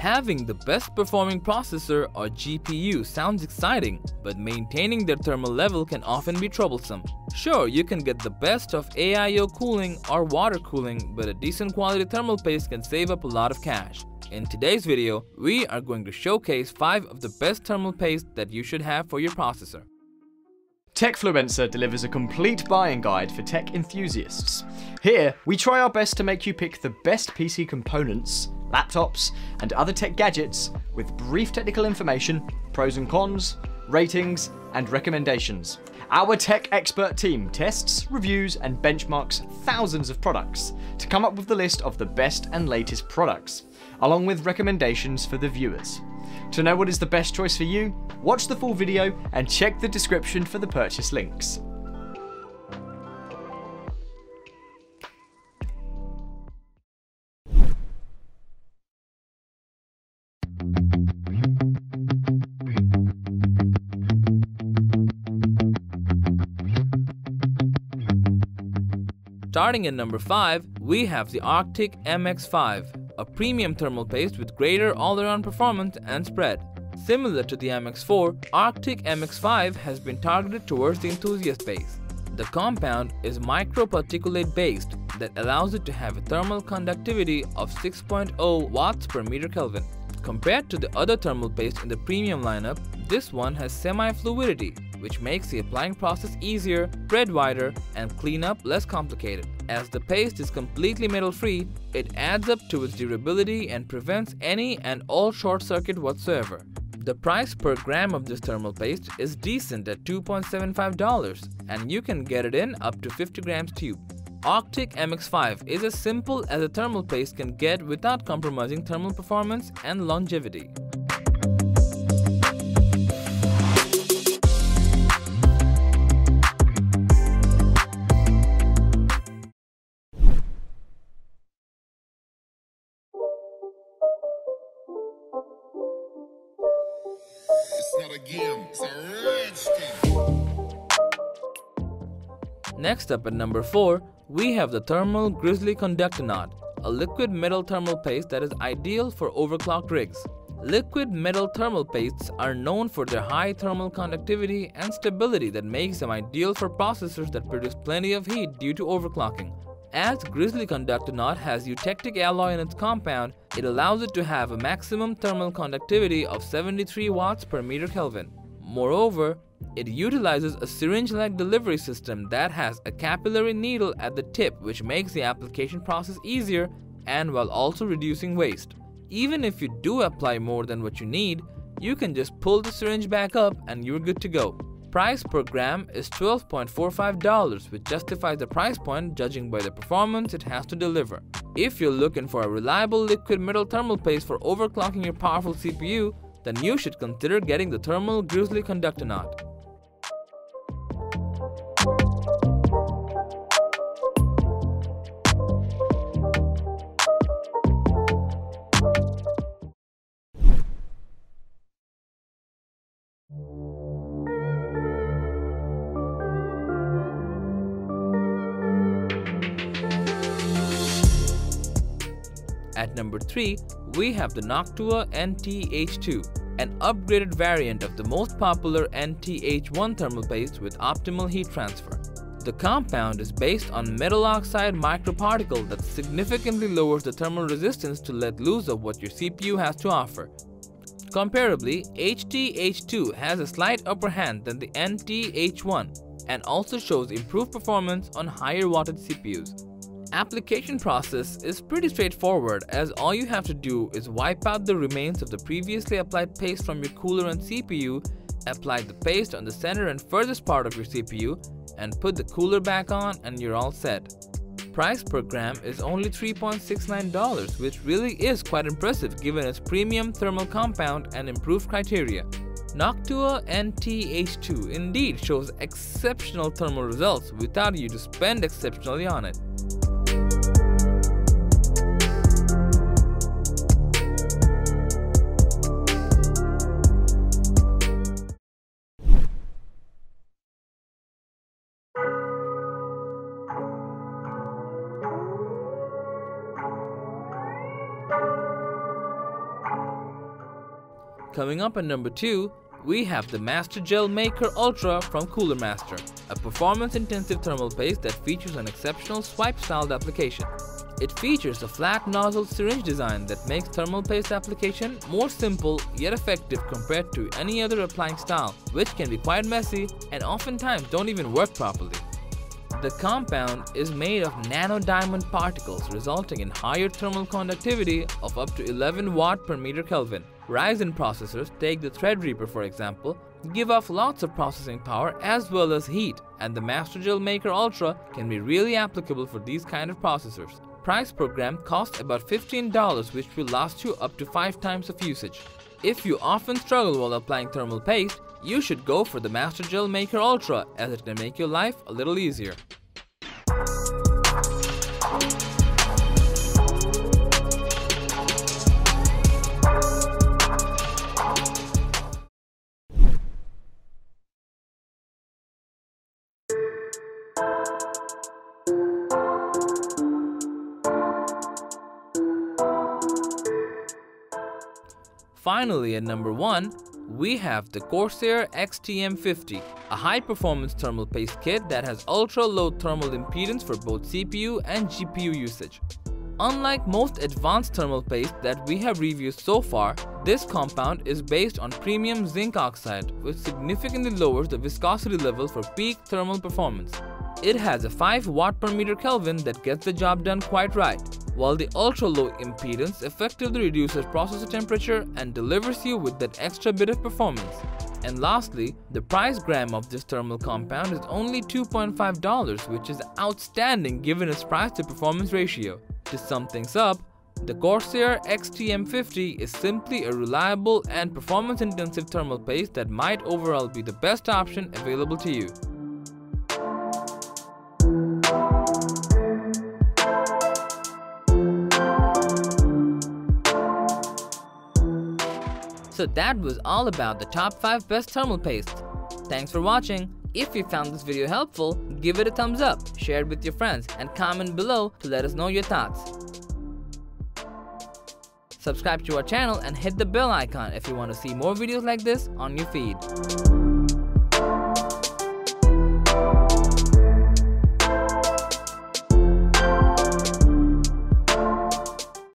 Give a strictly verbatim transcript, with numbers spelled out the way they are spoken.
Having the best performing processor or G P U sounds exciting, but maintaining their thermal level can often be troublesome. Sure, you can get the best of A I O cooling or water cooling, but a decent quality thermal paste can save up a lot of cash. In today's video, we are going to showcase five of the best thermal paste that you should have for your processor. Techfluencer delivers a complete buying guide for tech enthusiasts. Here, we try our best to make you pick the best P C components, laptops, and other tech gadgets with brief technical information, pros and cons, ratings, and recommendations. Our tech expert team tests, reviews, and benchmarks thousands of products to come up with the list of the best and latest products, along with recommendations for the viewers. To know what is the best choice for you, watch the full video and check the description for the purchase links. Starting at number five, we have the Arctic M X five. A premium thermal paste with greater all-around performance and spread. Similar to the M X four, Arctic M X five has been targeted towards the enthusiast base. The compound is microparticulate based that allows it to have a thermal conductivity of six point zero watts per meter Kelvin. Compared to the other thermal paste in the premium lineup, this one has semi-fluidity, which makes the applying process easier, spread wider, and cleanup less complicated. As the paste is completely metal-free, it adds up to its durability and prevents any and all short circuit whatsoever. The price per gram of this thermal paste is decent at two dollars and seventy-five cents, and you can get it in up to fifty grams tube. Arctic M X five is as simple as a thermal paste can get without compromising thermal performance and longevity. Next up at number four, we have the Thermal Grizzly Conductonaut, a liquid metal thermal paste that is ideal for overclocked rigs. Liquid metal thermal pastes are known for their high thermal conductivity and stability that makes them ideal for processors that produce plenty of heat due to overclocking. As Grizzly Conductonaut has eutectic alloy in its compound, it allows it to have a maximum thermal conductivity of seventy-three watts per meter Kelvin. Moreover, it utilizes a syringe-like delivery system that has a capillary needle at the tip, which makes the application process easier and while also reducing waste. Even if you do apply more than what you need, you can just pull the syringe back up and you're good to go. Price per gram is twelve dollars and forty-five cents, which justifies the price point judging by the performance it has to deliver. If you're looking for a reliable liquid metal thermal paste for overclocking your powerful C P U, then you should consider getting the Thermal Grizzly Conductonaut. At number three, we have the Noctua N T H two, an upgraded variant of the most popular N T H one thermal paste with optimal heat transfer. The compound is based on metal oxide microparticle that significantly lowers the thermal resistance to let loose of what your C P U has to offer. Comparably, H T H two has a slight upper hand than the N T H one and also shows improved performance on higher wattage C P Us. Application process is pretty straightforward, as all you have to do is wipe out the remains of the previously applied paste from your cooler and C P U, apply the paste on the center and furthest part of your C P U, and put the cooler back on and you're all set. Price per gram is only three dollars and sixty-nine cents, which really is quite impressive given its premium thermal compound and improved criteria. Noctua N T H two indeed shows exceptional thermal results without you to spend exceptionally on it. Coming up at number two, we have the MasterGel Maker Ultra from Cooler Master, a performance-intensive thermal paste that features an exceptional swipe-styled application. It features a flat nozzle syringe design that makes thermal paste application more simple yet effective compared to any other applying style, which can be quite messy and oftentimes don't even work properly. The compound is made of nano-diamond particles, resulting in higher thermal conductivity of up to eleven watt per meter Kelvin. Ryzen processors, take the Threadripper for example, give off lots of processing power as well as heat, and the MasterGel Maker Ultra can be really applicable for these kind of processors. Price per gram costs about fifteen dollars, which will last you up to five times of usage. If you often struggle while applying thermal paste, you should go for the MasterGel Maker Ultra, as it can make your life a little easier. Finally, at number one, we have the Corsair X T M fifty, a high-performance thermal paste kit that has ultra-low thermal impedance for both C P U and G P U usage. Unlike most advanced thermal paste that we have reviewed so far, this compound is based on premium zinc oxide, which significantly lowers the viscosity level for peak thermal performance. It has a five watt per meter Kelvin that gets the job done quite right, while the ultra-low impedance effectively reduces processor temperature and delivers you with that extra bit of performance. And lastly, the price gram of this thermal compound is only two point five dollars, which is outstanding given its price to performance ratio. To sum things up, the Corsair X T M fifty is simply a reliable and performance-intensive thermal paste that might overall be the best option available to you. So that was all about the top five best thermal pastes. Thanks for watching. If you found this video helpful, give it a thumbs up, share it with your friends, and comment below to let us know your thoughts. Subscribe to our channel and hit the bell icon if you want to see more videos like this on your feed.